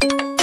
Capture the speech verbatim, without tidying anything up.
Hush.